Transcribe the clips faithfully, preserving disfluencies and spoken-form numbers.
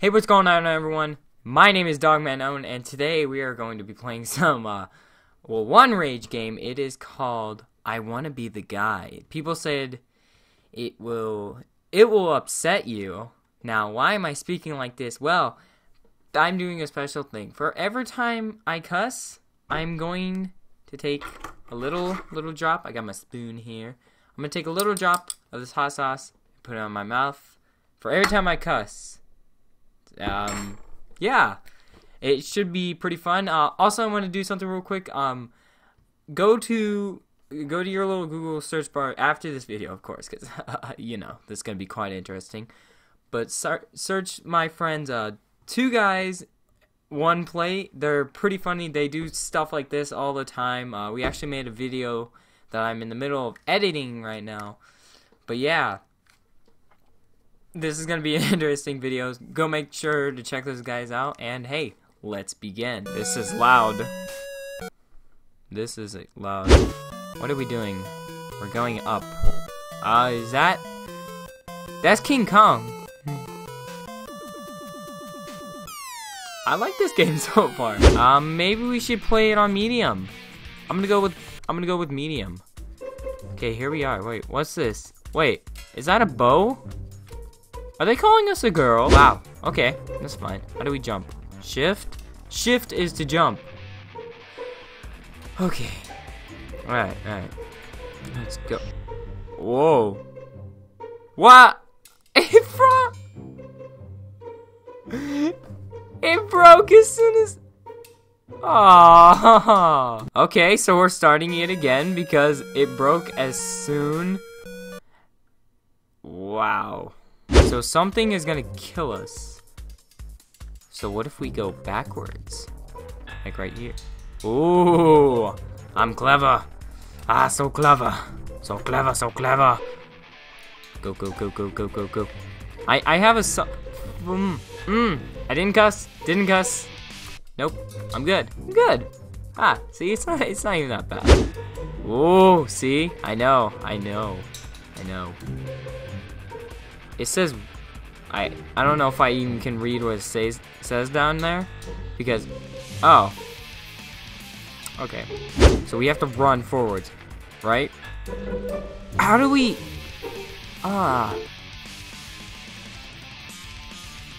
Hey, what's going on, everyone? My name is DogmanOwen, and today we are going to be playing some, uh, well, one rage game. It is called I Wanna Be the Guy. People said it will, it will upset you. Now, why am I speaking like this? Well, I'm doing a special thing. For every time I cuss, I'm going to take a little, little drop. I got my spoon here. I'm gonna take a little drop of this hot sauce and put it on my mouth for every time I cuss. Um, yeah, it should be pretty fun. Uh, also, I want to do something real quick. Um, go to go to your little Google search bar after this video, of course, because uh, you know this is gonna be quite interesting. But search my friends, uh, Two Guys One Plate. They're pretty funny. They do stuff like this all the time. Uh, we actually made a video that I'm in the middle of editing right now. But yeah. This is going to be an interesting video. Go make sure to check those guys out. And hey, let's begin. This is loud. This is loud. What are we doing? We're going up. Uh, is that... That's King Kong. I like this game so far. Um, maybe we should play it on medium. I'm going to go with... I'm going to go with medium. Okay, here we are. Wait, what's this? Wait, is that a bow? Are they calling us a girl? Wow. Okay, that's fine. How do we jump? Shift? Shift is to jump. Okay. Alright, alright. Let's go. Whoa. What? It broke. It broke as soon as... Aww. Okay, so we're starting it again because it broke as soon... Wow. So something is gonna kill us. So what if we go backwards? Like right here. Ooh, I'm clever. Ah, so clever. So clever, so clever. Go, go, go, go, go, go, go. I, I have a su- mm, mm, I didn't cuss, didn't cuss. Nope, I'm good, I'm good. Ah, see, it's not, it's not even that bad. Ooh, see? I know, I know, I know. It says, I I don't know if I even can read what it says says down there, because, oh, okay. So we have to run forward, right? How do we? Ah.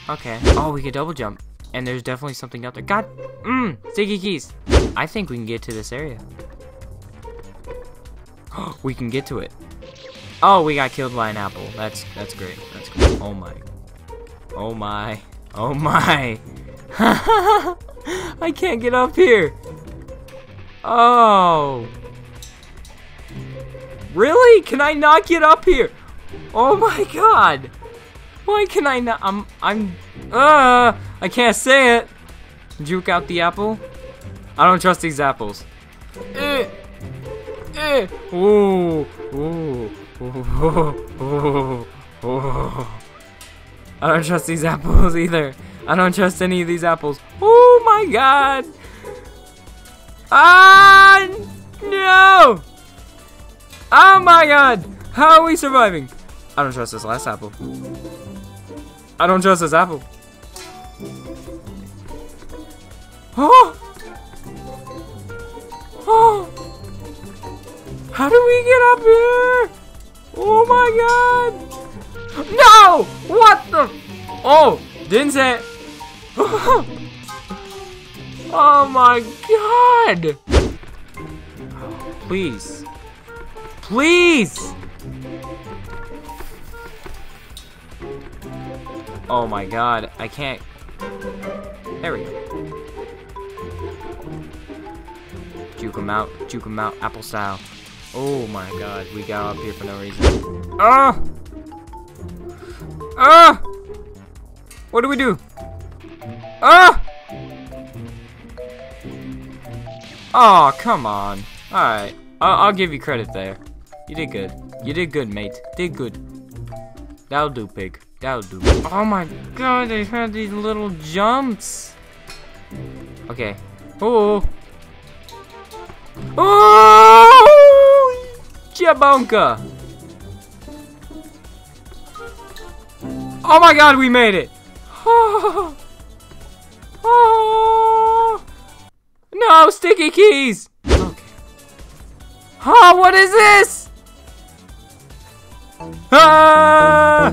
Okay. Oh, we can double jump, and there's definitely something out there. God, mmm, sticky keys. I think we can get to this area. Oh, we can get to it. Oh, we got killed by an apple. That's that's great. That's great. Oh my. Oh my. Oh my. I can't get up here. Oh. Really? Can I not get up here? Oh my god. Why can I not? I'm I'm uh I can't say it. Juke out the apple. I don't trust these apples. Eh. Eh. Ooh. Ooh. Ooh, ooh, ooh. I don't trust these apples either. I don't trust any of these apples. Oh my god! Ah no! Oh my god! How are we surviving? I don't trust this last apple. I don't trust this apple. Oh! Oh! How do we get up here? Oh my god! No! What the? Oh, didn't say it. Oh my god! Please. Please! Oh my god, I can't. There we go. Juke him out, juke him out, apple style. Oh my god, we got up here for no reason. Ah! Ah! What do we do? Ah! Oh, come on. Alright, I'll, I'll give you credit there. You did good. You did good, mate. Did good. That'll do, pig. That'll do. Oh my god, they had these little jumps. Okay. Oh! Oh! Jabonka! Oh my god, we made it! No, sticky keys! Okay. Huh, what is this? Ah!